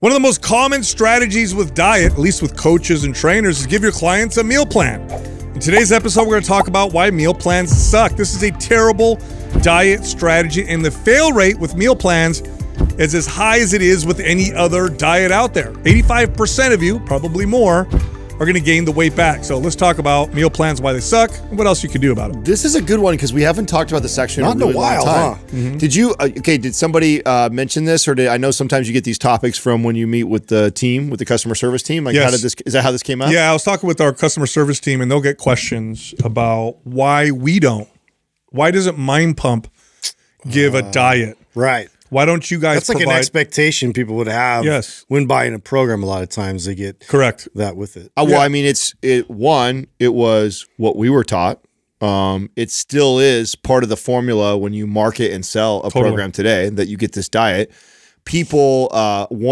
One of the most common strategies with diet, at least with coaches and trainers, is give your clients a meal plan. In today's episode, we're going to talk about why meal plans suck. This is a terrible diet strategy, and the fail rate with meal plans is as high as it is with any other diet out there. 85% of you, probably more, are going to gain the weight back. So let's talk about meal plans, why they suck, and what else you can do about it. This is a good one because we haven't talked about this section in a really long time. Huh? Mm-hmm. Did somebody mention this, or I know sometimes you get these topics from when you meet with the team, with the customer service team? Like, yes. Is that how this came out? Yeah, I was talking with our customer service team, and they'll get questions about why we don't. Why doesn't Mind Pump give a diet? Right. Why don't you guys provide? That's like an expectation people would have when buying a program. A lot of times they get that with it. Well, I mean, it was what we were taught. It still is part of the formula when you market and sell a program today, that you get this diet. People,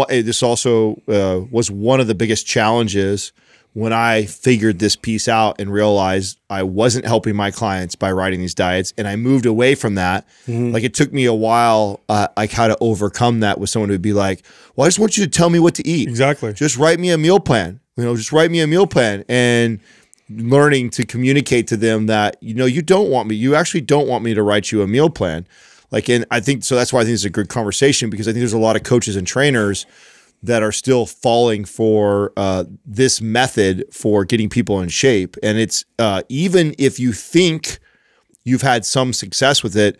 this also was one of the biggest challenges when I figured this piece out and realized I wasn't helping my clients by writing these diets, and I moved away from that. Mm-hmm. Like, it took me a while, like how to overcome that with someone who'd be like, well, I just want you to tell me what to eat. Exactly. Just write me a meal plan. You know, just write me a meal plan. And learning to communicate to them that, you know, you actually don't want me to write you a meal plan. Like, and I think, so that's why I think it's a good conversation, because I think there's a lot of coaches and trainers that are still falling for this method for getting people in shape. And it's even if you think you've had some success with it,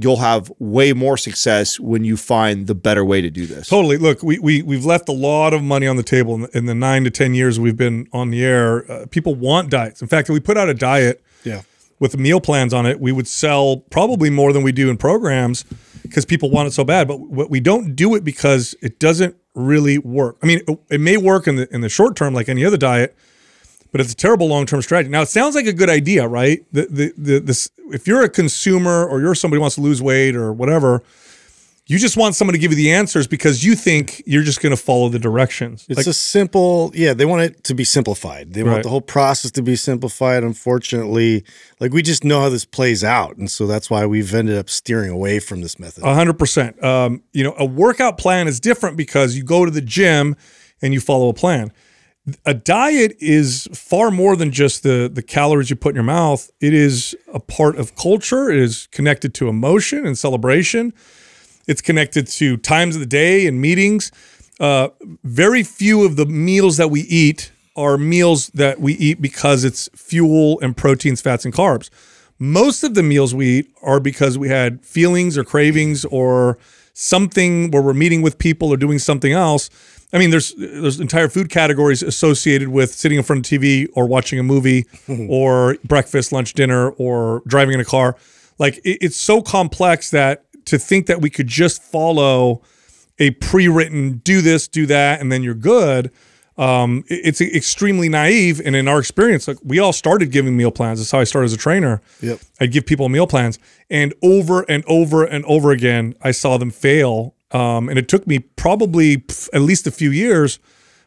you'll have way more success when you find the better way to do this. Totally. Look, we've left a lot of money on the table in the 9 to 10 years we've been on the air. People want diets. In fact, if we put out a diet with meal plans on it, we would sell probably more than we do in programs, because people want it so bad. But what we don't do it because it doesn't really work. I mean, it may work in the short term, like any other diet, but it's a terrible long-term strategy. Now, it sounds like a good idea, right? If you're a consumer, or you're somebody who wants to lose weight or whatever, you just want someone to give you the answers because you think you're just going to follow the directions. It's like a simple, they want it to be simplified. They want the whole process to be simplified. Unfortunately, like, we just know how this plays out. And so that's why we've ended up steering away from this method. 100%. You know, a workout plan is different because you go to the gym and you follow a plan. A diet is far more than just the calories you put in your mouth. It is a part of culture. It is connected to emotion and celebration. It's connected to times of the day and meetings. Very few of the meals that we eat are meals that we eat because it's fuel and proteins, fats, and carbs. Most of the meals we eat are because we had feelings or cravings or something where we're meeting with people or doing something else. I mean, there's entire food categories associated with sitting in front of TV or watching a movie or breakfast, lunch, dinner, or driving in a car. Like, it's so complex that to think that we could just follow a pre-written do this, do that, and then you're good, it's extremely naive. And in our experience, like, we all started giving meal plans. That's how I started as a trainer. Yep. I'd give people meal plans. And over and over and over again, I saw them fail. And it took me probably at least a few years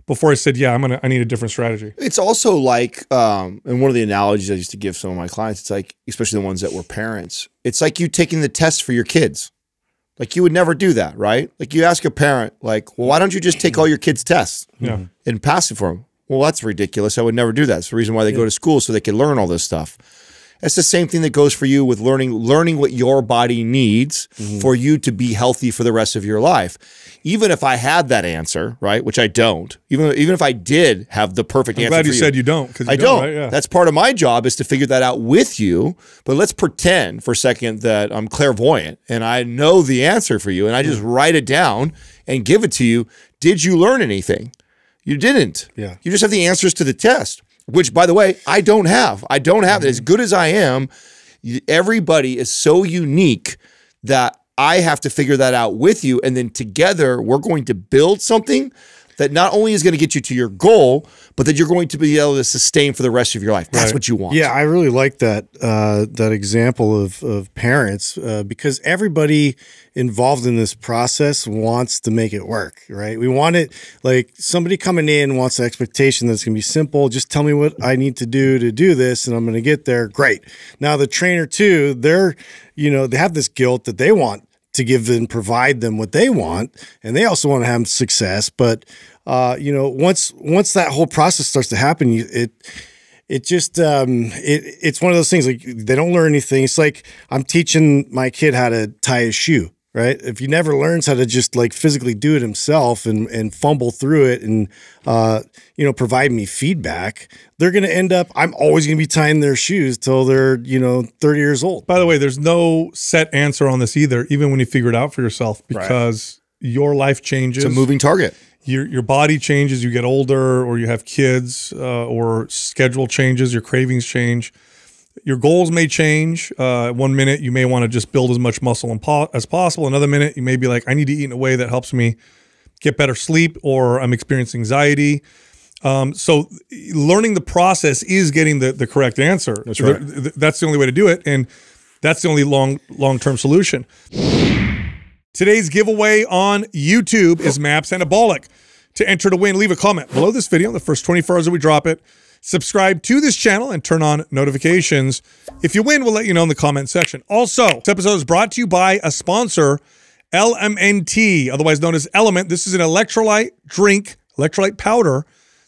before I said, yeah, I need a different strategy. It's also like, and one of the analogies I used to give some of my clients, it's like, especially the ones that were parents, it's like you taking the test for your kids. Like, you would never do that, right? Like, you ask a parent, like, well, why don't you just take all your kids' tests and pass it for them? Well, that's ridiculous. I would never do that. It's the reason why they go to school, so they can learn all this stuff. It's the same thing that goes for you with learning what your body needs for you to be healthy for the rest of your life. Even if I had that answer, right, which I don't, even if I did have the perfect answer for you. I'm glad you said you don't. 'Cause I don't. Right? Yeah. That's part of my job, is to figure that out with you. But let's pretend for a second that I'm clairvoyant and I know the answer for you, and I just write it down and give it to you. Did you learn anything? You didn't. Yeah. You just have the answers to the test. Which, by the way, I don't have. I don't have it. As good as I am, everybody is so unique that I have to figure that out with you. And then together, we're going to build something that not only is going to get you to your goal, but that you're going to be able to sustain for the rest of your life. That's what you want. Yeah, I really like that that example of parents, because everybody involved in this process wants to make it work, right? We want it, like, somebody coming in wants the expectation that it's going to be simple. Just tell me what I need to do this, and I'm going to get there. Great. Now the trainer too, they have this guilt that they want to give them, provide them what they want. And they also want to have success. But, you know, once that whole process starts to happen, it's one of those things, like they don't learn anything. It's like I'm teaching my kid how to tie his shoe, right? If he never learns how to just like physically do it himself and fumble through it and, you know, provide me feedback, they're going to end up, I'm always going to be tying their shoes till they're, you know, 30 years old. By the way, there's no set answer on this either, even when you figure it out for yourself, because your life changes. It's a moving target. Your body changes, you get older, or you have kids, or schedule changes, your cravings change. Your goals may change. One minute, you may want to just build as much muscle as possible. Another minute, you may be like, I need to eat in a way that helps me get better sleep, or I'm experiencing anxiety. So learning the process is getting the correct answer. That's right. That's the only way to do it, and that's the only long-term solution. Today's giveaway on YouTube is MAPS Anabolic. To enter to win, leave a comment below this video in the first 24 hours that we drop it. Subscribe to this channel and turn on notifications. If you win, we'll let you know in the comment section. Also, this episode is brought to you by a sponsor, LMNT, otherwise known as Element. This is an electrolyte drink, electrolyte powder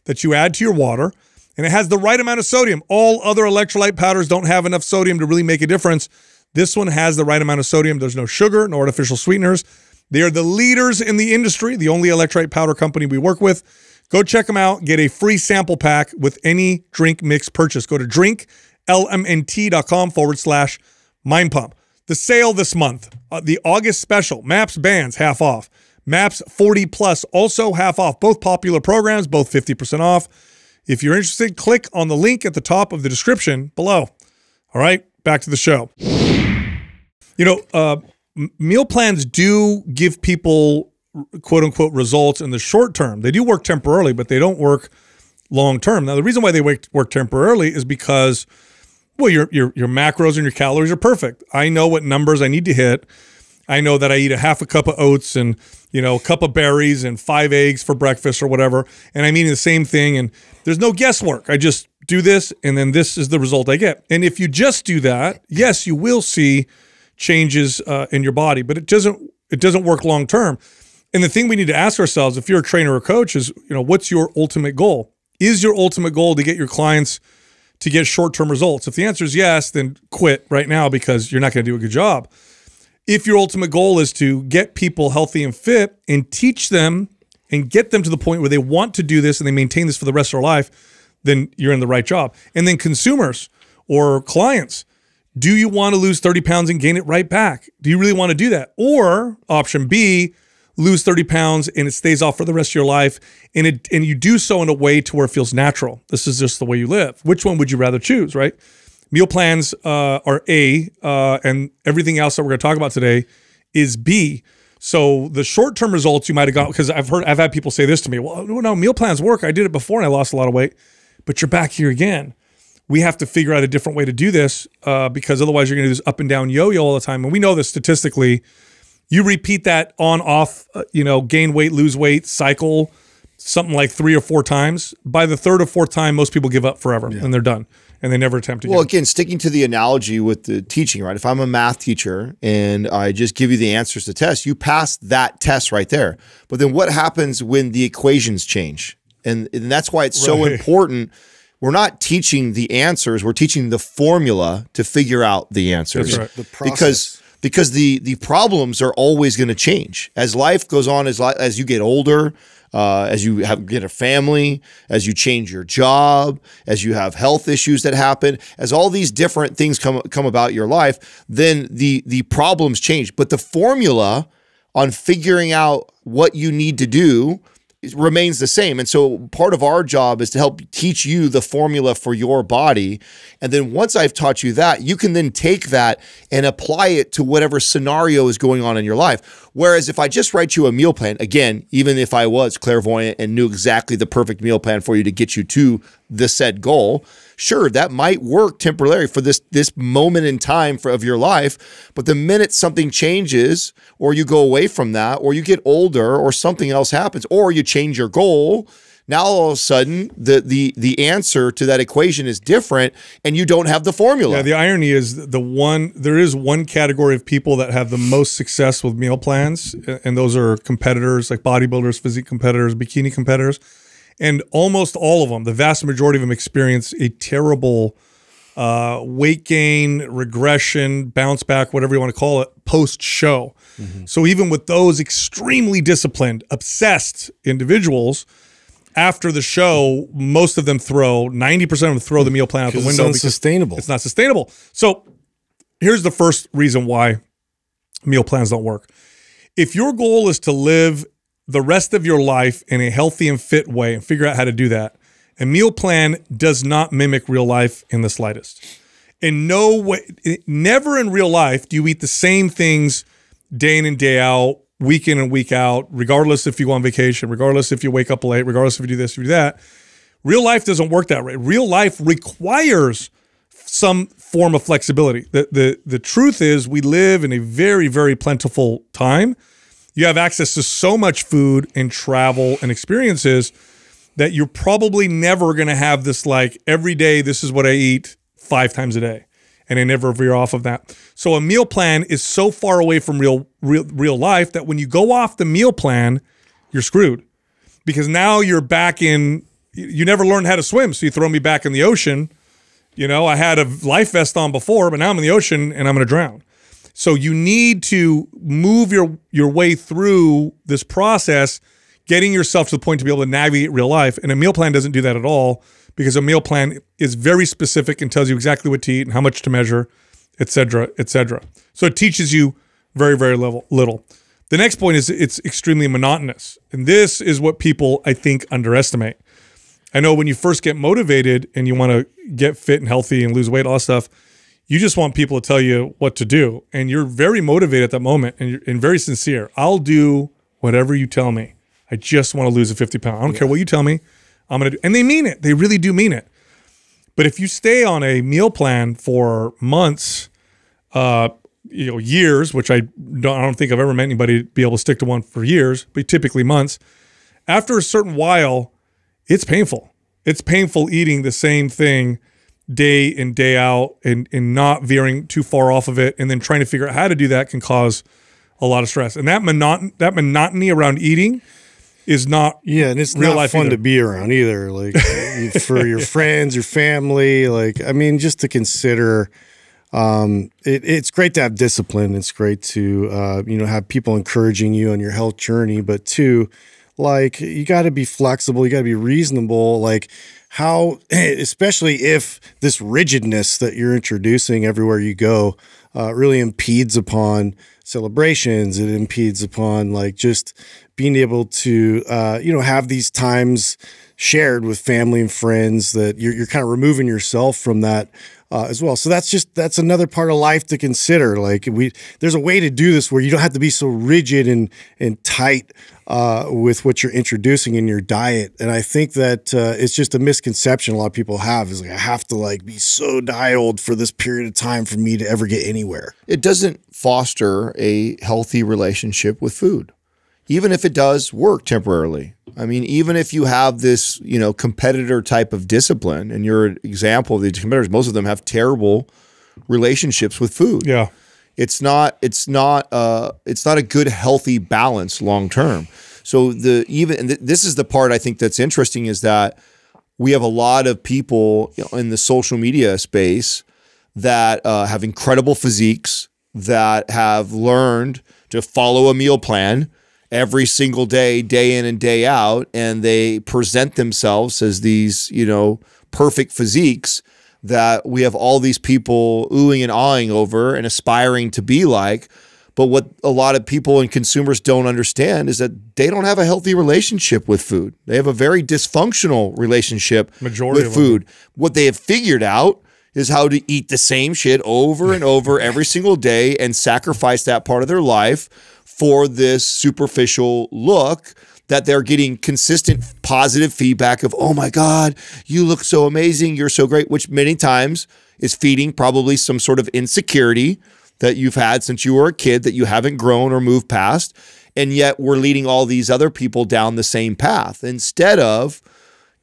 that you add to your water, and it has the right amount of sodium. All other electrolyte powders don't have enough sodium to really make a difference. This one has the right amount of sodium. There's no sugar, no artificial sweeteners. They are the leaders in the industry, the only electrolyte powder company we work with. Go check them out. Get a free sample pack with any drink mix purchase. Go to drinklmnt.com/mindpump. The sale this month, the August special, MAPS Bands, half off. MAPS 40 Plus, also half off. Both popular programs, both 50% off. If you're interested, click on the link at the top of the description below. All right, back to the show. You know, meal plans do give people quote-unquote results in the short term. They do work temporarily, but they don't work long-term. Now, the reason why they work temporarily is because, well, your macros and your calories are perfect. I know what numbers I need to hit. I know that I eat a half a cup of oats and, you know, a cup of berries and 5 eggs for breakfast or whatever, and I'm eating the same thing, and there's no guesswork. I just do this, and then this is the result I get. And if you just do that, yes, you will see changes in your body, but it doesn't work long term. And the thing we need to ask ourselves, if you're a trainer or coach, is, you know, what's your ultimate goal? Is your ultimate goal to get your clients to get short-term results? If the answer is yes, then quit right now, because you're not going to do a good job. If your ultimate goal is to get people healthy and fit and teach them and get them to the point where they want to do this and they maintain this for the rest of their life, then you're in the right job. And then consumers or clients, do you want to lose 30 pounds and gain it right back? Do you really want to do that? Or option B, lose 30 pounds and it stays off for the rest of your life, and you do so in a way to where it feels natural. This is just the way you live. Which one would you rather choose, right? Meal plans are A, and everything else that we're going to talk about today is B. So the short-term results you might have got, because I've had people say this to me, well, no, meal plans work. I did it before and I lost a lot of weight, but you're back here again. We have to figure out a different way to do this because otherwise you're going to do this up and down yo-yo all the time. And we know this statistically. You repeat that on-off, you know, gain weight, lose weight cycle something like 3 or 4 times. By the 3rd or 4th time, most people give up forever and they're done and they never attempt again. Well, again, sticking to the analogy with the teaching, right? If I'm a math teacher and I just give you the answers to tests, you pass that test right there. But then what happens when the equations change? And that's why it's so important. We're not teaching the answers. We're teaching the formula to figure out the answers. That's right. The process. Because the problems are always going to change. As life goes on, as you get older, as you get a family, as you change your job, as you have health issues that happen, as all these different things come about your life, then the problems change. But the formula on figuring out what you need to do remains the same. And so part of our job is to help teach you the formula for your body. And then once I've taught you that, you can then take that and apply it to whatever scenario is going on in your life. Whereas if I just write you a meal plan, again, even if I was clairvoyant and knew exactly the perfect meal plan for you to get you to the said goal, sure, that might work temporarily for this moment in time of your life. But the minute something changes, or you go away from that, or you get older, or something else happens, or you change your goal, Now all of a sudden, the answer to that equation is different, and you don't have the formula. Yeah, the irony is there is one category of people that have the most success with meal plans, and those are competitors like bodybuilders, physique competitors, bikini competitors, and almost all of them, the vast majority of them, experience a terrible weight gain, regression, bounce back, whatever you want to call it, post-show. Mm-hmm. So even with those extremely disciplined, obsessed individuals, after the show, most of them throw, 90% of them throw the meal plan out the window. It's unsustainable. It's not sustainable. So here's the first reason why meal plans don't work. If your goal is to live the rest of your life in a healthy and fit way and figure out how to do that, a meal plan does not mimic real life in the slightest. In no way, never in real life do you eat the same things day in and day out, week in and week out, regardless if you go on vacation, regardless if you wake up late, regardless if you do this, you do that. Real life doesn't work that way. Real life requires some form of flexibility. The truth is we live in a very, very plentiful time. You have access to so much food and travel and experiences that you're probably never going to have this like every day, this is what I eat 5 times a day. And I never veer off of that. So a meal plan is so far away from real life that when you go off the meal plan, you're screwed. Because now you're back in, you never learned how to swim, so you throw me back in the ocean. You know, I had a life vest on before, but now I'm in the ocean and I'm going to drown. So you need to move your way through this process, getting yourself to the point to be able to navigate real life. And a meal plan doesn't do that at all, because a meal plan is very specific and tells you exactly what to eat and how much to measure, et cetera, et cetera. So it teaches you very, very little. The next point is it's extremely monotonous. And this is what people, I think, underestimate. I know when you first get motivated and you want to get fit and healthy and lose weight, all that stuff, you just want people to tell you what to do. And you're very motivated at that moment and you're very sincere. I'll do whatever you tell me. I just want to lose a 50 pound. I don't care what you tell me. I'm going to do, and they mean it. They really do mean it. But if you stay on a meal plan for months, you know, years, which I don't think I've ever met anybody be able to stick to one for years, but typically months, after a certain while, it's painful. It's painful eating the same thing day in, day out, and not veering too far off of it, and then trying to figure out how to do that can cause a lot of stress. And that monotony around eating is not and it's real not fun either. To be around either, like for your friends, your family, like I mean, just to consider it's great to have discipline, it's great to you know, have people encouraging you on your health journey, but too, like, you got to be flexible, you got to be reasonable, like how, especially if this rigidness that you're introducing everywhere you go really impedes upon celebrations, it impedes upon like just being able to, you know, have these times shared with family and friends, that you're kind of removing yourself from that as well. So that's another part of life to consider. Like there's a way to do this where you don't have to be so rigid and tight with what you're introducing in your diet. And I think that it's just a misconception a lot of people have, is like, I have to like be so dialed for this period of time for me to ever get anywhere. It doesn't foster a healthy relationship with food, even if it does work temporarily. I mean, even if you have this, you know, competitor type of discipline, and your example of these competitors, most of them have terrible relationships with food. Yeah, it's not a good healthy balance long term. So this is the part I think that's interesting, is that we have a lot of people, you know, in the social media space that have incredible physiques, that have learned to follow a meal plan every single day, day in and day out, and they present themselves as these, you know, perfect physiques that we have all these people oohing and aahing over and aspiring to be like. But what a lot of people and consumers don't understand is that they don't have a healthy relationship with food. They have a very dysfunctional relationship with food. What they have figured out is how to eat the same shit over and over every single day and sacrifice that part of their life for this superficial look that they're getting consistent positive feedback of, oh my God, you look so amazing, you're so great, which many times is feeding probably some sort of insecurity that you've had since you were a kid that you haven't grown or moved past. and yet we're leading all these other people down the same path instead of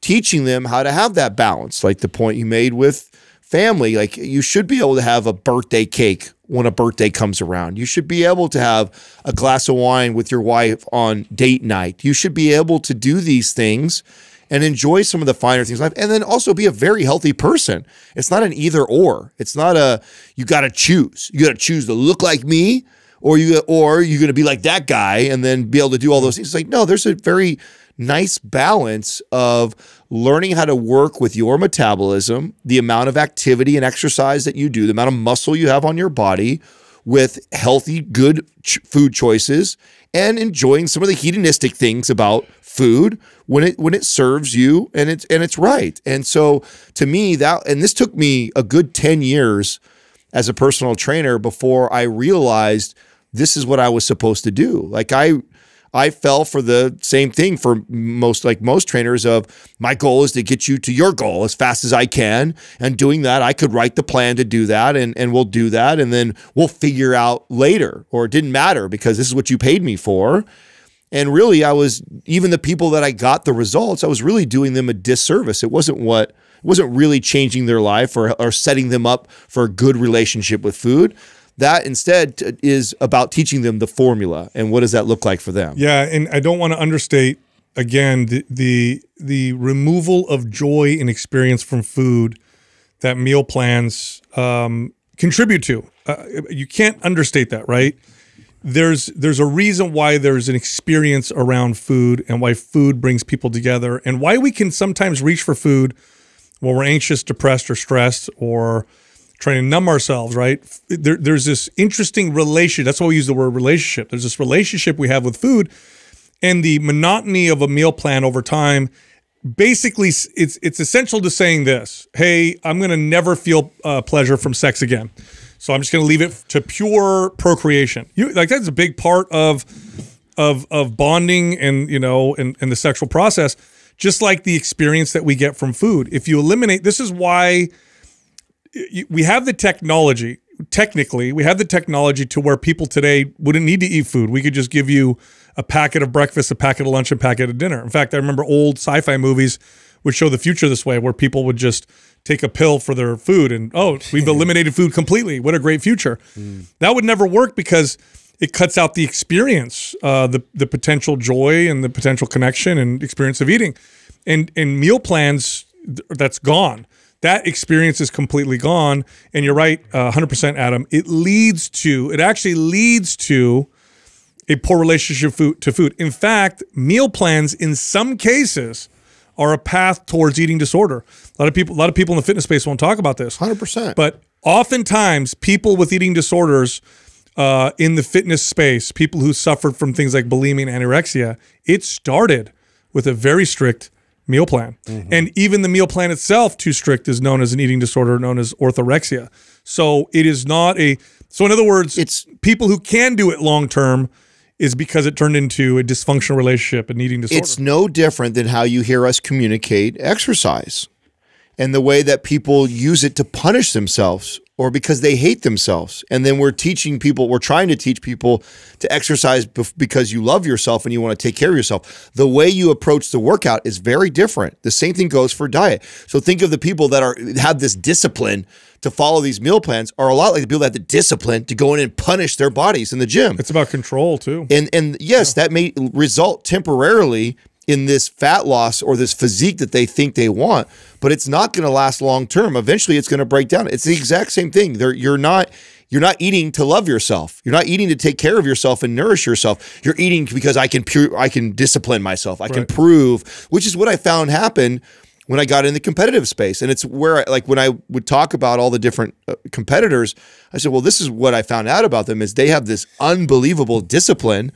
teaching them how to have that balance. Like the point you made with family, like you should be able to have a birthday cake when a birthday comes around. You should be able to have a glass of wine with your wife on date night. You should be able to do these things and enjoy some of the finer things in life, and then also be a very healthy person. It's not an either or. It's not a, you got to choose. You got to choose to look like me, or you're going to be like that guy and then be able to do all those things. It's like, no, there's a very nice balance of learning how to work with your metabolism, the amount of activity and exercise that you do, the amount of muscle you have on your body, with healthy, good food choices, and enjoying some of the hedonistic things about food when it serves you and it's right. And so to me, that, and this took me a good 10 years as a personal trainer before I realized this is what I was supposed to do. Like I fell for the same thing for most trainers of, my goal is to get you to your goal as fast as I can. And doing that, I could write the plan to do that, and we'll do that. And then we'll figure out later, or it didn't matter because this is what you paid me for. And really, I was, even the people that I got the results, I was really doing them a disservice. It wasn't really changing their life or setting them up for a good relationship with food. That instead is about teaching them the formula and what does that look like for them. Yeah, and I don't want to understate, again, the removal of joy and experience from food that meal plans contribute to. You can't understate that, right? There's a reason why there's an experience around food and why food brings people together and why we can sometimes reach for food when we're anxious, depressed, or stressed, or trying to numb ourselves, right? There's this interesting relationship. That's why we use the word relationship. There's this relationship we have with food, and the monotony of a meal plan over time. Basically, it's essential to saying this: hey, I'm going to never feel pleasure from sex again, so I'm just going to leave it to pure procreation. That's a big part of bonding, and and the sexual process. Just like the experience that we get from food. If you eliminate, this is why. We have the technology, technically, we have the technology to where people today wouldn't need to eat food. We could just give you a packet of breakfast, a packet of lunch, and a packet of dinner. In fact, I remember old sci-fi movies would show the future this way, where people would just take a pill for their food and, oh, we've eliminated food completely. What a great future. Mm. That would never work because it cuts out the experience, the potential joy and the potential connection and experience of eating. And meal plans, that's gone. That experience is completely gone. And you're right, 100%, Adam. It actually leads to a poor relationship to food. In fact, meal plans in some cases are a path towards eating disorder. A lot of people in the fitness space won't talk about this. 100%. But oftentimes, people with eating disorders in the fitness space, people who suffered from things like bulimia and anorexia, it started with a very strict meal plan. Mm-hmm. And even the meal plan itself, too strict, is known as an eating disorder, known as orthorexia. So it is not a, so in other words, it's people who can do it long-term is because it turned into a dysfunctional relationship and eating disorder. It's no different than how you hear us communicate exercise and the way that people use it to punish themselves or because they hate themselves. And then we're trying to teach people to exercise because you love yourself and you want to take care of yourself. The way you approach the workout is very different. The same thing goes for diet. So think of the people that have this discipline to follow these meal plans are a lot like the people that have the discipline to go in and punish their bodies in the gym. It's about control too. And yes, yeah, that may result temporarily in this fat loss or this physique that they think they want, but it's not going to last long term. Eventually, it's going to break down. It's the exact same thing. You're not eating to love yourself. You're not eating to take care of yourself and nourish yourself. You're eating because I can discipline myself. I can prove, which is what I found happened when I got in the competitive space. And it's where, when I would talk about all the different competitors, I said, well, this is what I found out about them is they have this unbelievable discipline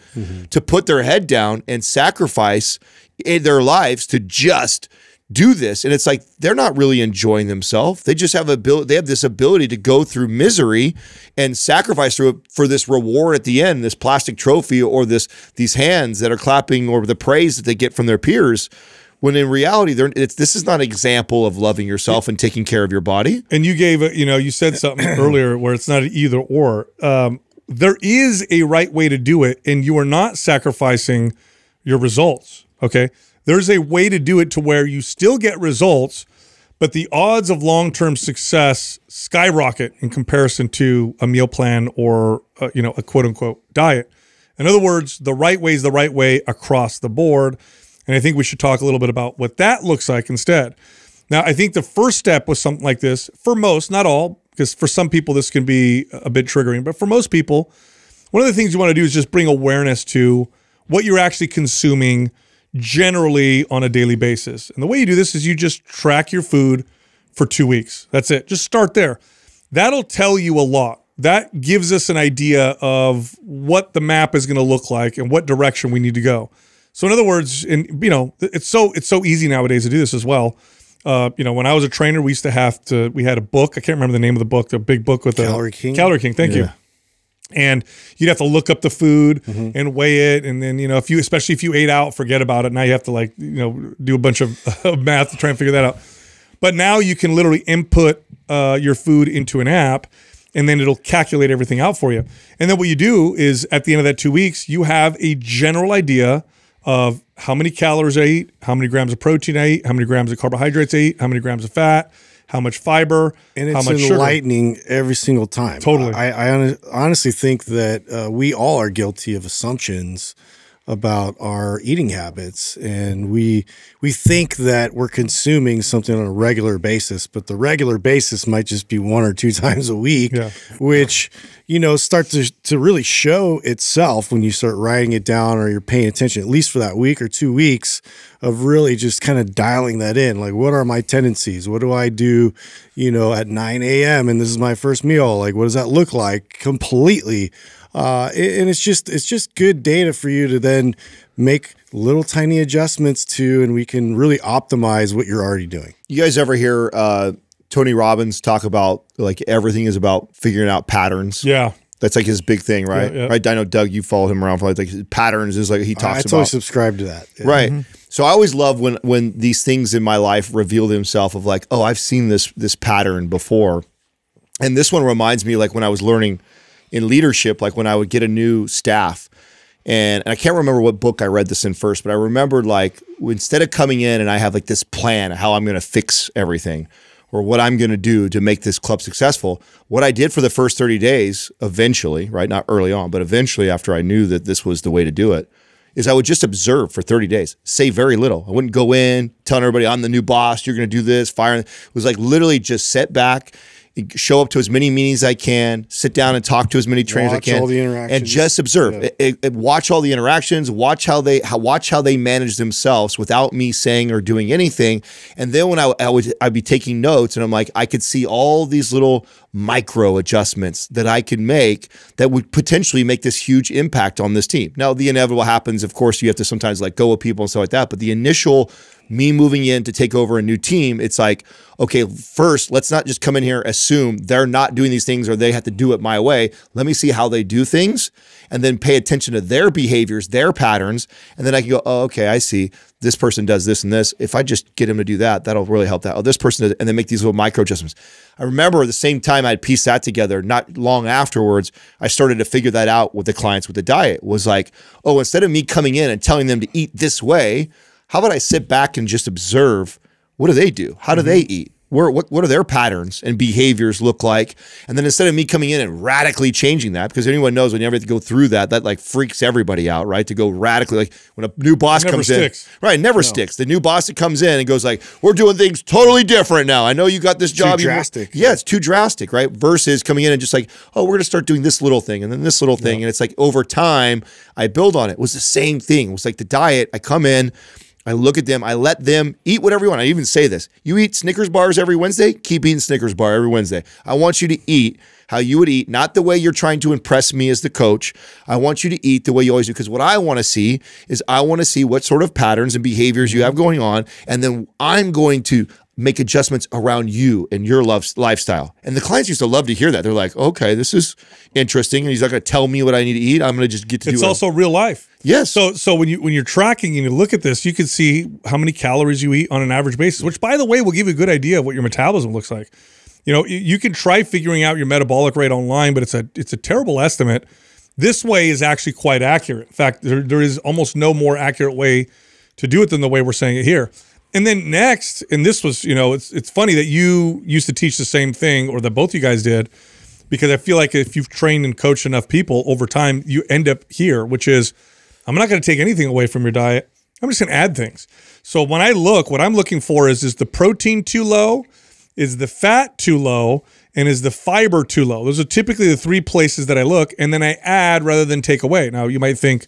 to put their head down and sacrifice their lives to just do this. And it's like, they're not really enjoying themselves. They just have this ability to go through misery and sacrifice through it for this reward at the end, this plastic trophy or these hands that are clapping or the praise that they get from their peers. When in reality, this is not an example of loving yourself and taking care of your body. And you said something earlier where it's not an either or. there is a right way to do it, and you are not sacrificing your results, okay? There's a way to do it to where you still get results, but the odds of long-term success skyrocket in comparison to a meal plan or, you know, a quote-unquote diet. In other words, the right way is the right way across the board, and I think we should talk a little bit about what that looks like instead. Now, I think the first step with something like this, for most, not all, because for some people this can be a bit triggering, but for most people, one of the things you want to do is just bring awareness to what you're actually consuming generally on a daily basis. And the way you do this is you just track your food for 2 weeks. That's it. Just start there. That'll tell you a lot. That gives us an idea of what the map is going to look like and what direction we need to go. So in other words, you know, it's so easy nowadays to do this as well. You know, when I was a trainer, we used to have to, we had a book. I can't remember the name of the book, the big book with the Calorie King. Calorie King. Thank you. And you'd have to look up the food and weigh it. And then, you know, if you, especially if you ate out, forget about it. Now you have to, like, you know, do a bunch of math to try and figure that out. But now you can literally input your food into an app, and then it'll calculate everything out for you. And then what you do is at the end of that 2 weeks, you have a general idea of how many calories I eat, how many grams of protein I eat, how many grams of carbohydrates I eat, how many grams of fat, how much fiber, and it's how much enlightening sugar. Every single time. Totally. I honestly think that we all are guilty of assumptions about our eating habits, and we think that we're consuming something on a regular basis, but the regular basis might just be 1 or 2 times a week, which, you know, starts to really show itself when you start writing it down, or you're paying attention at least for that week or 2 weeks of really just kind of dialing that in. Like, what are my tendencies? What do I do, you know, at 9 a.m. and this is my first meal? Like, what does that look like completely? And it's just good data for you to then make little tiny adjustments to, and we can really optimize what you're already doing. You guys ever hear Tony Robbins talk about, like, everything is about figuring out patterns? Yeah. That's like his big thing, right? Yeah, yeah. Right. I know, Doug, you followed him around for like patterns is like he talks about. I totally subscribe to that. Yeah. Right. So I always love when these things in my life reveal themselves of, like, oh, I've seen this pattern before. And this one reminds me, like, when I was learning in leadership, like when I would get a new staff, and I can't remember what book I read this in first, but I remembered, like, instead of coming in and I have like this plan of how I'm going to fix everything or what I'm going to do to make this club successful, what I did for the first 30 days, eventually, right, not early on, but eventually after I knew that this was the way to do it, is I would just observe for 30 days, say very little. I wouldn't go in telling everybody I'm the new boss, you're going to do this, fire. It was like literally just sit back, show up to as many meetings as I can, sit down and talk to as many trainers as I can, all the interactions, and just observe. Yeah. Watch all the interactions, watch how they manage themselves without me saying or doing anything. And then when I'd be taking notes, and I'm like, I could see all these little micro adjustments that I could make that would potentially make this huge impact on this team. Now, the inevitable happens. Of course, you have to sometimes let go of people and stuff like that, but the initial me moving in to take over a new team, it's like, okay, first, let's not just come in here, assume they're not doing these things or they have to do it my way. Let me see how they do things, and then pay attention to their behaviors, their patterns. And then I can go, oh, okay, I see. This person does this and this. If I just get him to do that, that'll really help that. Oh, this person does, and then make these little micro adjustments. I remember the same time I'd pieced that together, not long afterwards, I started to figure that out with the clients with the diet, was like, oh, instead of me coming in and telling them to eat this way, how about I sit back and just observe, what do they do? How do they eat? What are their patterns and behaviors look like? And then instead of me coming in and radically changing that, because anyone knows when you ever have to go through that, that like freaks everybody out, right? To go radically, like when a new boss comes sticks. In. Right, never sticks. The new boss that comes in and goes like, we're doing things totally different now. I know you got this job. Too drastic. Yeah, it's too drastic, right? Versus coming in and just like, oh, we're going to start doing this little thing and then this little thing. And it's like over time, I build on it. It was the same thing. It was like the diet. I come in. I look at them. I let them eat whatever you want. I even say this. You eat Snickers bars every Wednesday? Keep eating Snickers bar every Wednesday. I want you to eat how you would eat, not the way you're trying to impress me as the coach. I want you to eat the way you always do, because what I want to see is I want to see what sort of patterns and behaviors you have going on, and then I'm going to make adjustments around you and your lifestyle. And the clients used to love to hear that. They're like, okay, this is interesting. And he's not going to tell me what I need to eat. I'm going to just get to do it. It's also real life. Yes. So when you're tracking and you look at this, you can see how many calories you eat on an average basis, which, by the way, will give you a good idea of what your metabolism looks like. You know, you can try figuring out your metabolic rate online, but it's a terrible estimate. This way is actually quite accurate. In fact, there is almost no more accurate way to do it than the way we're saying it here. And then next, and this was, you know, it's funny that you used to teach the same thing, or that both you guys did, because I feel like if you've trained and coached enough people over time, you end up here, which is, I'm not going to take anything away from your diet. I'm just going to add things. So when I look, what I'm looking for is the protein too low? Is the fat too low? And is the fiber too low? Those are typically the three places that I look, and then I add rather than take away. Now, you might think,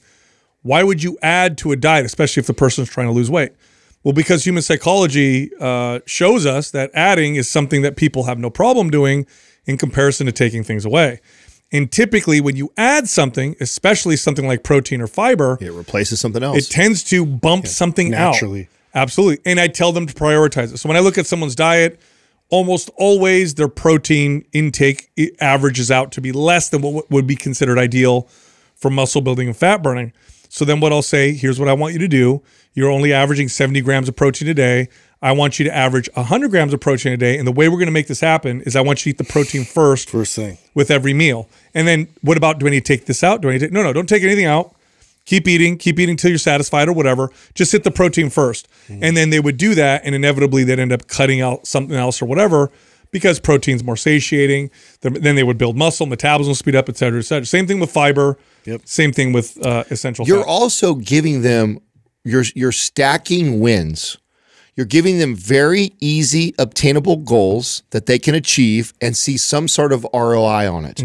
why would you add to a diet, especially if the person's trying to lose weight? Well, because human psychology shows us that adding is something that people have no problem doing in comparison to taking things away. And typically when you add something, especially something like protein or fiber, it replaces something else. It tends to bump something naturally out. Absolutely. And I tell them to prioritize it. So when I look at someone's diet, almost always their protein intake averages out to be less than what would be considered ideal for muscle building and fat burning. So then what I'll say, here's what I want you to do. You're only averaging 70 grams of protein a day. I want you to average 100 grams of protein a day. And the way we're going to make this happen is I want you to eat the protein first thing with every meal. And then what about, do I need to take this out? Do I need to? No, don't take anything out. Keep eating till you're satisfied or whatever. Just hit the protein first. And then they would do that, and inevitably they'd end up cutting out something else or whatever because protein's more satiating. Then they would build muscle, metabolism speed up, et cetera, et cetera. Same thing with fiber. Yep. Same thing with essential fat. You're also giving them, you're stacking wins. You're giving them very easy, obtainable goals that they can achieve and see some sort of ROI on it.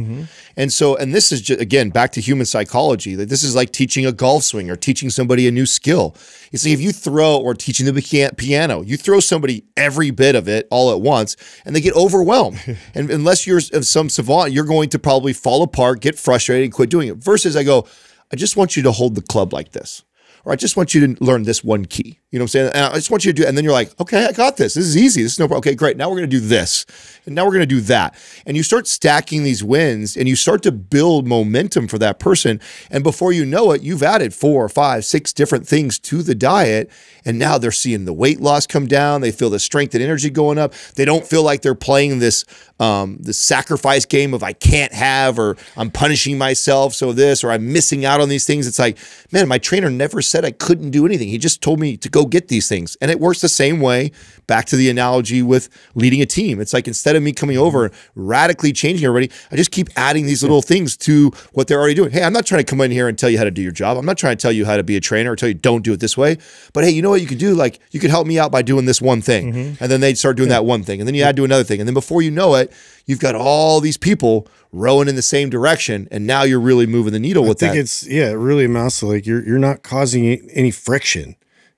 And so, and this is just, again, back to human psychology. This is like teaching a golf swing or teaching somebody a new skill. It's like if you throw, or teaching the piano, you throw somebody every bit of it all at once and they get overwhelmed. And unless you're some savant, you're going to probably fall apart, get frustrated, and quit doing it. Versus I go, I just want you to hold the club like this. Or I just want you to learn this one key. You know what I'm saying? And I just want you to do it. And then you're like, okay, I got this. This is easy. This is no problem. Okay, great. Now we're going to do this. And now we're going to do that. And you start stacking these wins and you start to build momentum for that person. And before you know it, you've added 4, 5, 6 different things to the diet. And now they're seeing the weight loss come down. They feel the strength and energy going up. They don't feel like they're playing this the sacrifice game of I can't have, or I'm punishing myself, so this, or I'm missing out on these things. It's like, man, my trainer never said I couldn't do anything. He just told me to go get these things. And it works the same way, back to the analogy with leading a team. It's like, instead of me coming over, radically changing everybody, I just keep adding these little things to what they're already doing. Hey, I'm not trying to come in here and tell you how to do your job. I'm not trying to tell you how to be a trainer or tell you don't do it this way. But hey, you know what you could do? Like, you could help me out by doing this one thing. And then they'd start doing that one thing. And then you add to another thing. And then before you know it, you've got all these people rowing in the same direction, and now you're really moving the needle with that. I think it's, yeah, it really amounts to like you're not causing any friction,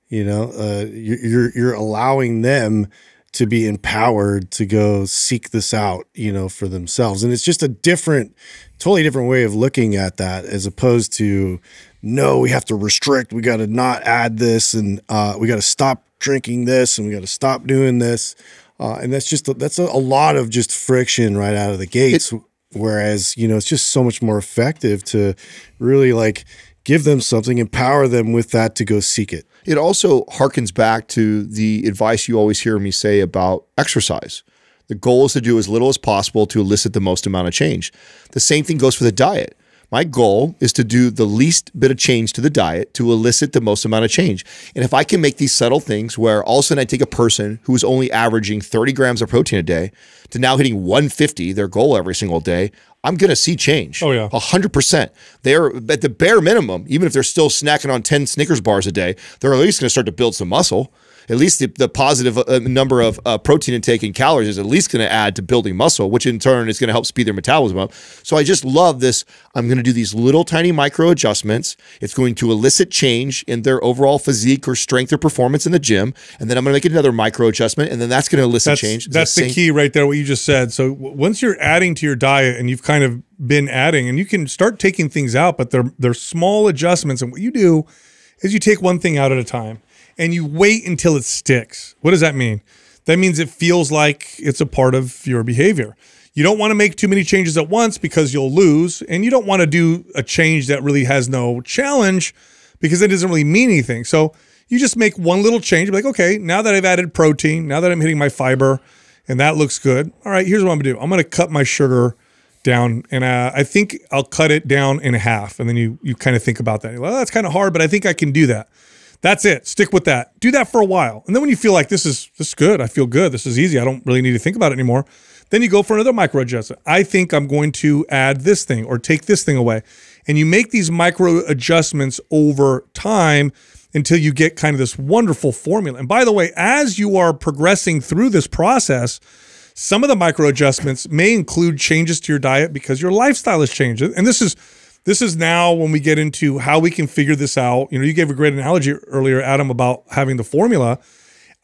you know. You're allowing them to be empowered to go seek this out, you know, for themselves. And it's just a different, totally different way of looking at that, as opposed to, no, we have to restrict, we got to not add this, and we got to stop drinking this, and we got to stop doing this. And that's just, that's a lot of just friction right out of the gates. Whereas, you know, it's just so much more effective to really like give them something, empower them with that to go seek it. It also harkens back to the advice you always hear me say about exercise. The goal is to do as little as possible to elicit the most amount of change. The same thing goes for the diet. My goal is to do the least bit of change to the diet to elicit the most amount of change. And if I can make these subtle things where all of a sudden I take a person who is only averaging 30 grams of protein a day to now hitting 150, their goal every single day, I'm going to see change. Oh, yeah. 100%. They're at the bare minimum, even if they're still snacking on 10 Snickers bars a day, they're at least going to start to build some muscle. At least the positive number of protein intake and calories is at least going to add to building muscle, which in turn is going to help speed their metabolism up. So I just love this. I'm going to do these little tiny micro adjustments. It's going to elicit change in their overall physique or strength or performance in the gym. And then I'm going to make another micro adjustment, and then that's going to elicit change. That's the key right there, what you just said. So once you're adding to your diet and you've kind of been adding, and you can start taking things out, but they're small adjustments. And what you do is you take one thing out at a time. And you wait until it sticks. What does that mean? That means it feels like it's a part of your behavior. You don't want to make too many changes at once because you'll lose, and you don't want to do a change that really has no challenge because it doesn't really mean anything. So you just make one little change. You're like, okay, now that I've added protein, now that I'm hitting my fiber, and that looks good. All right, here's what I'm gonna do. I'm gonna cut my sugar down, and I think I'll cut it down in half, and then you kind of think about that. Well, that's kind of hard, but I think I can do that. That's it. Stick with that. Do that for a while, and then when you feel like this is good, I feel good, this is easy, I don't really need to think about it anymore, then you go for another micro adjustment. I think I'm going to add this thing or take this thing away, and you make these micro adjustments over time until you get kind of this wonderful formula. And by the way, as you are progressing through this process, some of the micro adjustments may include changes to your diet because your lifestyle has changed. And this is now when we get into how we can figure this out. You know, you gave a great analogy earlier, Adam, about having the formula.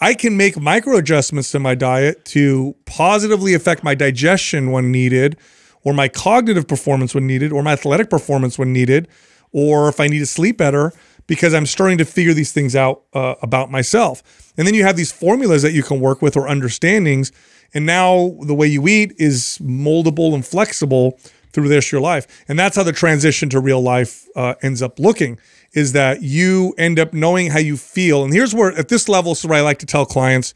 I can make micro adjustments to my diet to positively affect my digestion when needed, or my cognitive performance when needed, or my athletic performance when needed, or if I need to sleep better, because I'm starting to figure these things out about myself. And then you have these formulas that you can work with or understandings. And now the way you eat is moldable and flexible through this, your life. And that's how the transition to real life ends up looking, is that you end up knowing how you feel. And here's where, at this level, so I like to tell clients,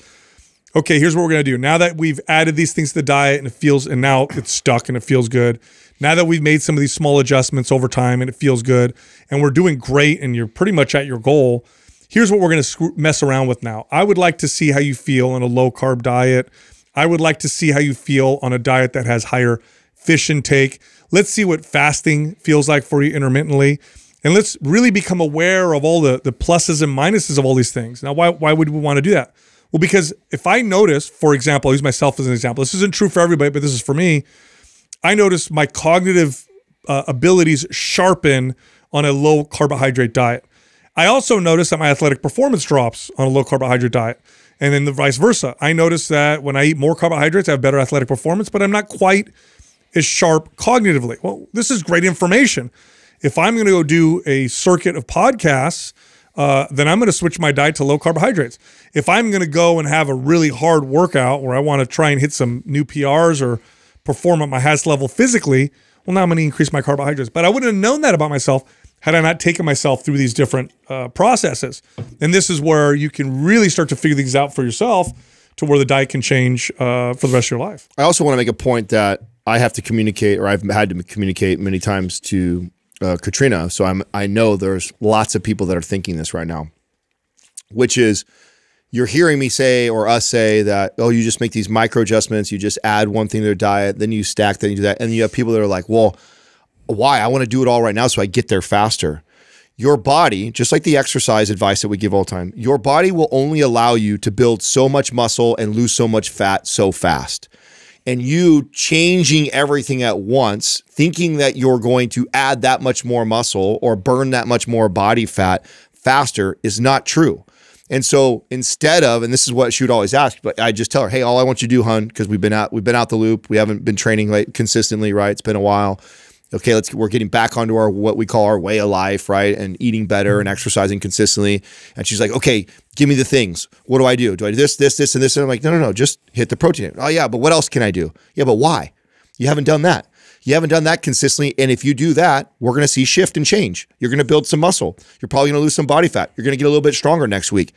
okay, here's what we're gonna do. Now that we've added these things to the diet and it feels, and now it's stuck and it feels good. Now that we've made some of these small adjustments over time and it feels good and we're doing great and you're pretty much at your goal, here's what we're gonna mess around with now. I would like to see how you feel on a low carb diet. I would like to see how you feel on a diet that has higher fish intake. Let's see what fasting feels like for you intermittently. And let's really become aware of all the pluses and minuses of all these things. Now, why would we wanna do that? Well, because if I notice, for example, I'll use myself as an example. This isn't true for everybody, but this is for me. I notice my cognitive abilities sharpen on a low carbohydrate diet. I also notice that my athletic performance drops on a low carbohydrate diet, and then the vice versa. I notice that when I eat more carbohydrates, I have better athletic performance, but I'm not quite as sharp cognitively. Well, this is great information. If I'm gonna go do a circuit of podcasts, then I'm going to switch my diet to low carbohydrates. If I'm going to go and have a really hard workout where I want to try and hit some new PRs or perform at my highest level physically, well, now I'm going to increase my carbohydrates. But I wouldn't have known that about myself had I not taken myself through these different processes. And this is where you can really start to figure things out for yourself to where the diet can change for the rest of your life. I also want to make a point that I have to communicate, or I've had to communicate many times to Katrina, so I know there's lots of people that are thinking this right now, which is, you're hearing me say, or us say, that, oh, you just make these micro adjustments, you just add one thing to their diet, then you stack that, you do that, and you have people that are like, well, why? I want to do it all right now so I get there faster. Your body, just like the exercise advice that we give all the time, your body will only allow you to build so much muscle and lose so much fat so fast. And you changing everything at once, thinking that you're going to add that much more muscle or burn that much more body fat faster, is not true. And so instead of, and this is what she would always ask, but I just tell her, hey, all I want you to do, hun, because we've been out the loop, we haven't been training like consistently, right? It's been a while. Okay, we're getting back onto our, what we call our way of life, right? And eating better and exercising consistently. And she's like, okay, give me the things. What do I do? Do I do this, this, this, and this? And I'm like, no, just hit the protein. Oh yeah, but what else can I do? Yeah, but why? You haven't done that. You haven't done that consistently. And if you do that, we're gonna see shift and change. You're gonna build some muscle. You're probably gonna lose some body fat. You're gonna get a little bit stronger next week.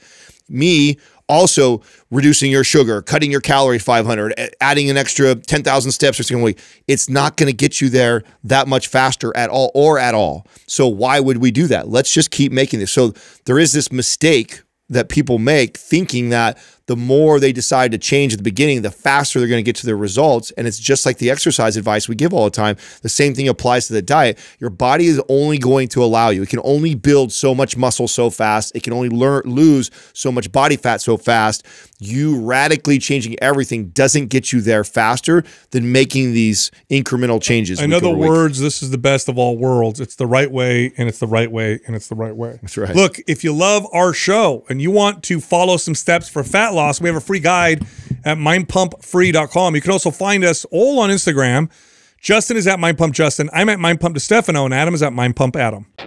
Me, also reducing your sugar, cutting your calorie 500, adding an extra 10,000 steps or something, it's not going to get you there that much faster at all, or at all. So why would we do that? Let's just keep making this. So there is this mistake that people make, thinking that the more they decide to change at the beginning, the faster they're going to get to their results. And it's just like the exercise advice we give all the time. The same thing applies to the diet. Your body is only going to allow you. It can only build so much muscle so fast. It can only lose so much body fat so fast. You radically changing everything doesn't get you there faster than making these incremental changes. In other words, this is the best of all worlds. It's the right way, and it's the right way, and it's the right way. That's right. Look, if you love our show and you want to follow some steps for fat loss, we have a free guide at mindpumpfree.com. You can also find us all on Instagram. Justin is at mindpumpjustin. I'm at mindpumpdistefano, and Adam is at mindpumpadam.